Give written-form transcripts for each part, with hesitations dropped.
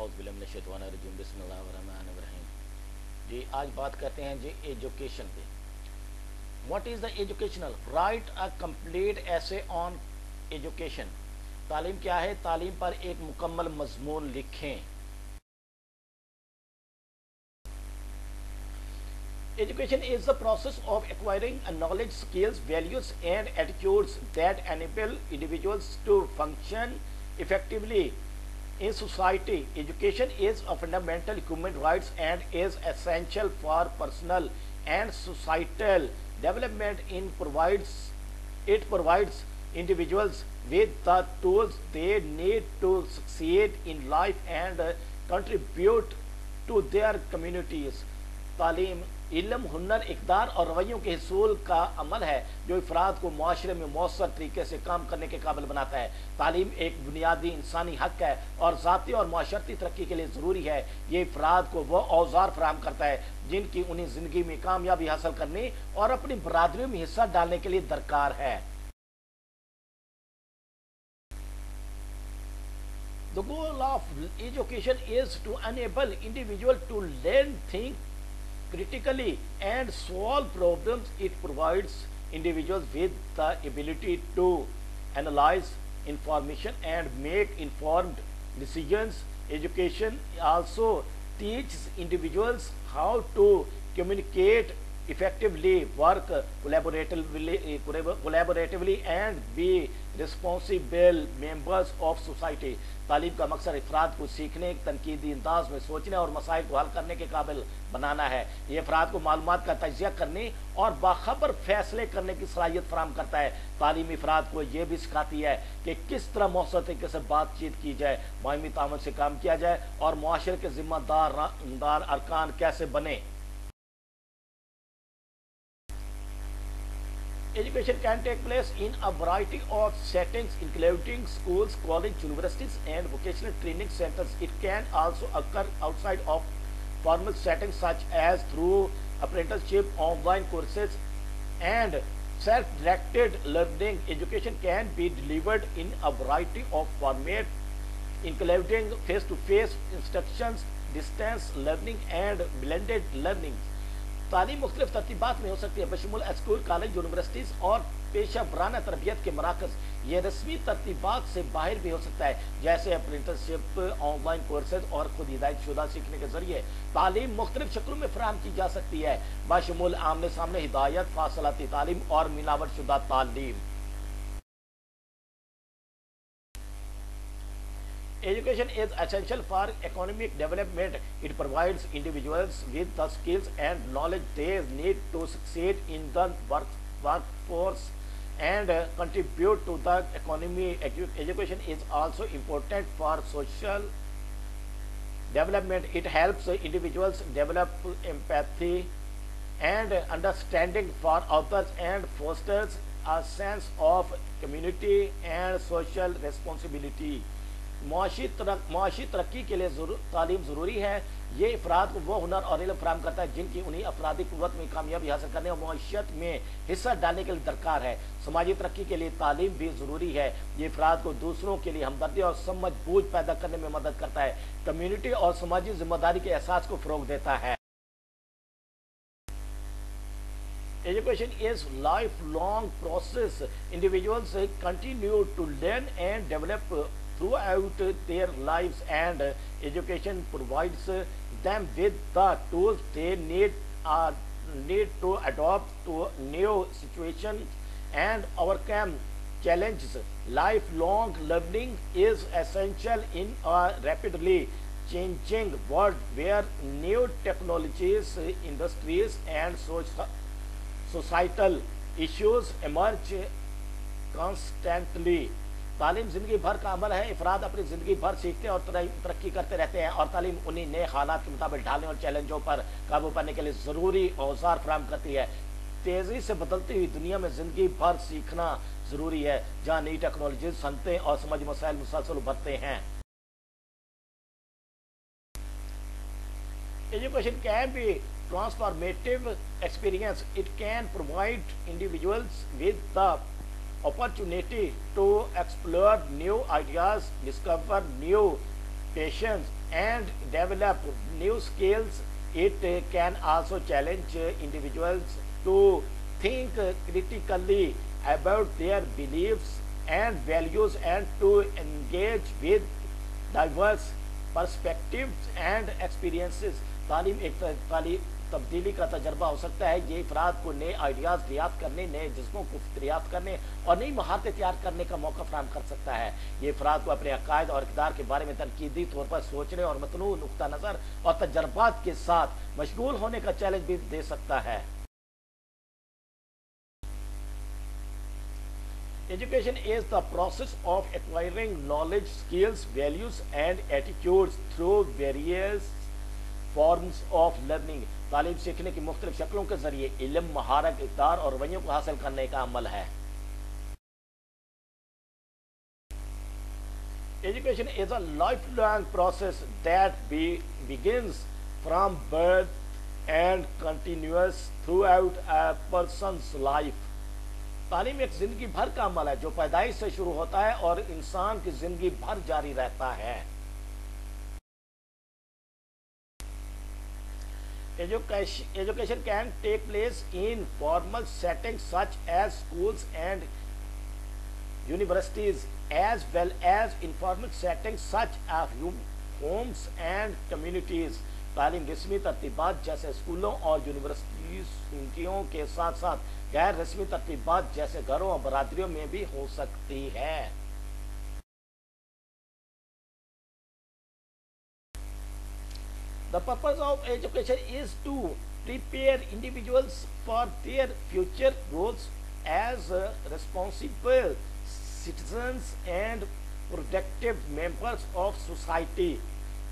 बिस्मिल्लाहिर्रहमानिर्रहीम जी, आज बात करते हैं जी एजुकेशन पे। What is the educational right, a complete essay on education. तालीम क्या है, तालीम पर एक मुकम्मल मजमून लिखें। Education is the process of acquiring a knowledge, skills, values and attitudes that enable individuals to function effectively in society. Education is a fundamental human right and is essential for personal and societal development. It provides individuals with the tools they need to succeed in life and contribute to their communities. तालीम इल्म, हुनर, इकदार और रवैयों के हसूल का अमल है जो अफराद को माशरे में मौसर तरीके से काम करने के काबिल बनाता है। तालीम एक बुनियादी इंसानी हक है और ज़ाती और माशरती तरक्की के लिए ज़रूरी है। ये अफराद को वह औजार फराहम करता है जिनकी उन्हें ज़िंदगी में कामयाबी हासिल करने और अपनी बरादरी में हिस्सा डालने के लिए दरकार है। The goal of education is to enable individual to learn, think critically and solve problems. It provides individuals with the ability to analyze information and make informed decisions. Education also teaches individuals how to communicate effectively, work collaboratively and be responsible members of society. तालीम का मकसद अफराद को सीखने, तनकीदी अंदाज में सोचने और मसाइल को हल करने के काबिल बनाना है। ये अफराद को मालूमात का तजिया करने और बाखबर फैसले करने की सलाहियत फराहम करता है। तालीम अफराद को यह भी सिखाती है कि किस तरह मौसर तरीके से बातचीत की जाए, बायमी तामन से काम किया जाए और मुआशरे के जिम्मेदार अरकान कैसे बने। Education can take place in a variety of settings including schools, colleges, universities and vocational training centers. It can also occur outside of formal settings such as through apprenticeship, online courses and self-directed learning. Education can be delivered in a variety of formats including face-to-face instructions, distance learning and blended learning. तालीम मुख्तलिफ तरतीबात में हो सकती है, बशमूल school, college, universities और पेशा वराना तरबियत के मराकज़। ये रस्मी तरतीबात से बाहर भी हो सकता है जैसे अप्रेंटिसशिप, ऑनलाइन कोर्सेज और खुद हिदायत शुदा सीखने के जरिए। तालीम मुख्तलिफ शक्लों में फराहम की जा सकती है बशमूल आमने सामने, हिदायत, फासलाती तालीम और मिलावट शुदा तालीम। Education is essential for economic development. It provides individuals with the skills and knowledge they need to succeed in the workforce and contribute to the economy. Education is also important for social development. It helps individuals develop empathy and understanding for others and fosters a sense of community and social responsibility. मुआशी तरक्की के लिए तालीम ज़रूरी है। ये अफराद को वो हुनर और इल्म फराहम करता है जिनकी उन्हें अफरादी क़ुव्वत में कामयाबी हासिल करने और मुआशरत में हिस्सा डालने के लिए दरकार है। समाजी तरक्की के लिए तालीम भी ज़रूरी है। ये अफराद को दूसरों के लिए हमदर्दी और समझ बूझ पैदा करने में मदद करता है, कम्यूनिटी और समाजी जिम्मेदारी के एहसास को फ़रोग़ देता है। Education is a lifelong process. Individuals continue to learn and develop throughout their lives and education provides them with the tools they need to adapt to new situations and overcome challenges. Lifelong learning is essential in a rapidly changing world where new technologies, industries and societal issues emerge constantly. तालीम ज़िंदगी भर का अमल है। अफराद अपनी ज़िंदगी भर सीखते और तरक्की करते रहते हैं और तालीम उन्हीं नए हालात के मुताबिक ढालने और चैलेंजों पर काबू पाने के लिए ज़रूरी औजार फराहम करती है। तेज़ी से बदलती हुई दुनिया में ज़िंदगी भर सीखना ज़रूरी है जहाँ नई टेक्नोलॉजी, सनतें और समाजी मसाइल मुसलसल उभरते हैं। Education can be transformative experience. It can provide individuals with the opportunity to explore new ideas, discover new passions and develop new skills, it can also challenge individuals to think critically about their beliefs and values and to engage with diverse perspectives and experiences. तालीम एक तब्दीली का तजर्बा हो सकता है, ये अफराद को नए आइडियाज़ दरियाफ्त करने, नए जिस्मों को दरियाफ्त करने और नई महारतें तैयार करने का मौका फराहम कर सकता है। ये अफराद को अपने अकायद और इक़्तिदार के बारे में तनकीदी तौर पर सोचने और मतनू नुक्ता नज़र और तजर्बात के साथ मशगूल होने का चैलेंज भी दे सकता है। Education is the process of acquiring knowledge, skills, values and attitudes through various forms of learning. तालीम सीखने की मुख्तलिफ शक्लों के जरिए इल्म, महारत, इक़्तिदार और रवैयों को हासिल करने का अमल है। Education is a lifelong process that begins from birth and continues throughout a person's life. तालीम एक जिंदगी भर का अमल है जो पैदाइश से शुरू होता है और इंसान की जिंदगी भर जारी रहता है। Education can take place in formal settings such as schools and universities, as well as informal settings such as homes and communities. तालीम रस्मी तरतीबात जैसे स्कूलों और यूनिवर्सिटियों के साथ साथ गैर रस्मी तरतीबात जैसे घरों और बरादरियों में भी हो सकती है। The purpose of education is to prepare individuals for their future roles as responsible citizens and productive members of society.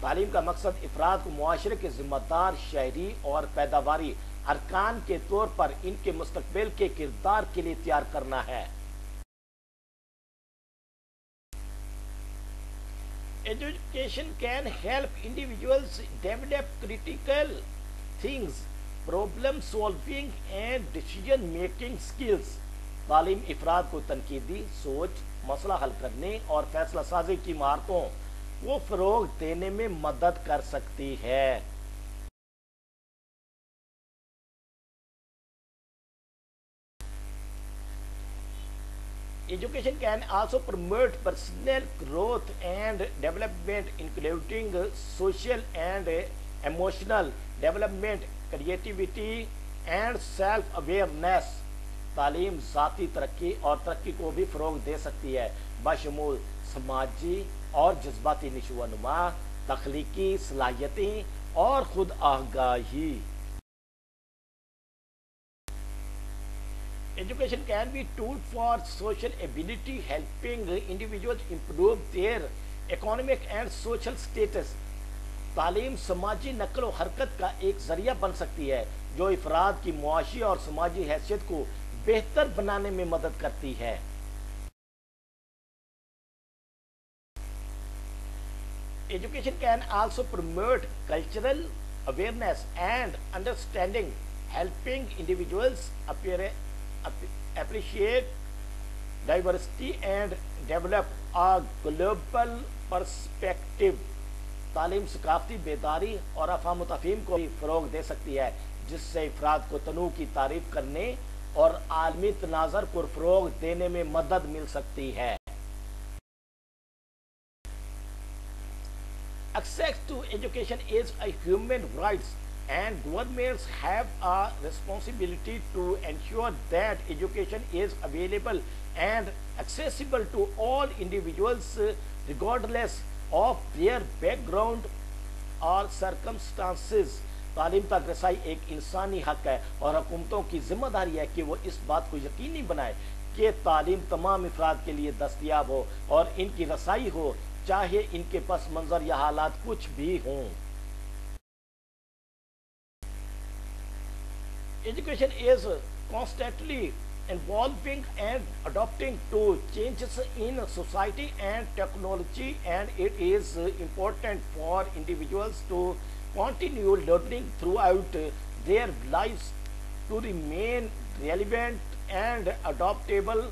तालीम का मकसद अफराद को मुआशरे के जिम्मेदार शहरी और पैदावारी अरकान के तौर पर इनके मुस्तकबिल के किरदार के लिए तैयार करना है। Education can help individuals develop critical things, problem solving and decision making skills. तालीम अफराद को तनकीदी सोच, मसला हल करने और फैसला साजी की महारतों वो फरोग देने में मदद कर सकती है। Education can also promote personal growth and development, including social and emotional development, creativity and self-awareness. तालीम ज़ाती तरक्की और तरक्की को भी फ़रोग़ दे सकती है, बशमूल समाजी और जज्बाती निशोनुमा, तख्लीकी सलाहियतें और खुद आगाही। Education can be a tool for social ability, helping individuals improve their economic and social status. तालीम समाजी नकल व हरकत का एक जरिया बन सकती है जो अफराद की मुआशी और समाजी हैसियत को बेहतर बनाने में मदद करती है। Education can also promote cultural awareness and understanding, helping individuals appreciate diversity and develop a global perspective. तालीम सकाफती बेदारी और अफाम तफहीम को भी फ़रोग़ दे सकती है जिससे अफराद को तनूह की तारीफ करने और आलमी तनाज़ुर को फ़रोग़ देने में मदद मिल सकती है। Access to education is a human right and governments have a responsibility to ensure that education is available and accessible to all individuals regardless of their background or circumstances. तालीम तक रसाई एक इंसानी हक है और हुकूमतों की जिम्मेदारी है कि वो इस बात को यकीनी बनाए कि तालीम तमाम अफराद के लिए दस्तियाब हो और इनकी रसाई हो, चाहे इनके पस मंजर या हालात कुछ भी हों। Education is constantly evolving and adapting to changes in society and technology, and it is important for individuals to continue learning throughout their lives to remain relevant and adaptable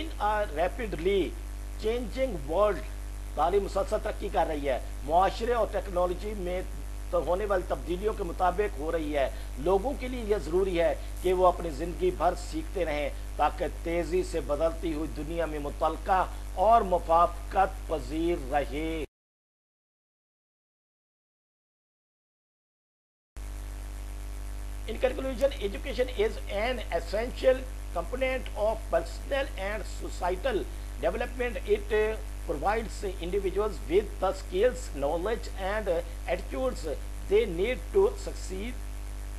in a rapidly changing world. तालीम मुसलसल तरक्की कर रही है, मुआशरे और technology में तो होने वाली तब्दीलियों के मुताबिक हो रही है। लोगों के लिए यह ज़रूरी है कि वो अपनी ज़िंदगी भर सीखते रहें ताकि तेज़ी से बदलती हुई दुनिया में मुतलका और मुफाफकत पजीर रहे। In conclusion, education is an essential component of personal and societal development. It provides individuals with the skills, knowledge and attitudes they need to succeed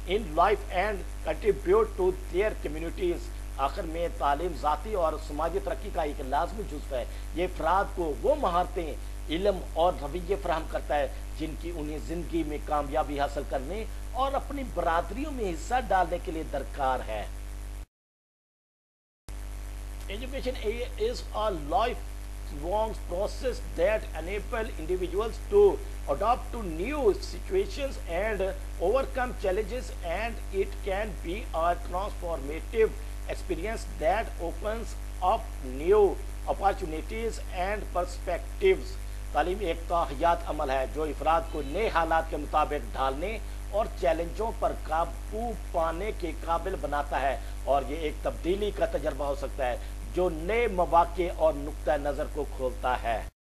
in life and contribute to their communities. आखिर में तालीम ज़ाती और समाजी तरक्की का एक लाजमी जुज़्व है। ये अफराद को वो महारतें, इल्म और रवैये फराहम करता है जिनकी उन्हें ज़िंदगी में कामयाबी हासिल करने और अपनी बरादरियों में हिस्सा डालने के लिए दरकार है। Education is a lifelong process that enables individuals to adapt to new situations and overcome challenges, and it can be a transformative experience that opens up new opportunities and perspectives. तालीम एक तहयात अमल है जो अफराद को नए हालात के मुताबिक ढालने और चैलेंजों पर काबू पाने के काबिल बनाता है, और ये एक तब्दीली का तजर्बा हो सकता है जो नए मौके और नुक्ता नज़र को खोलता है।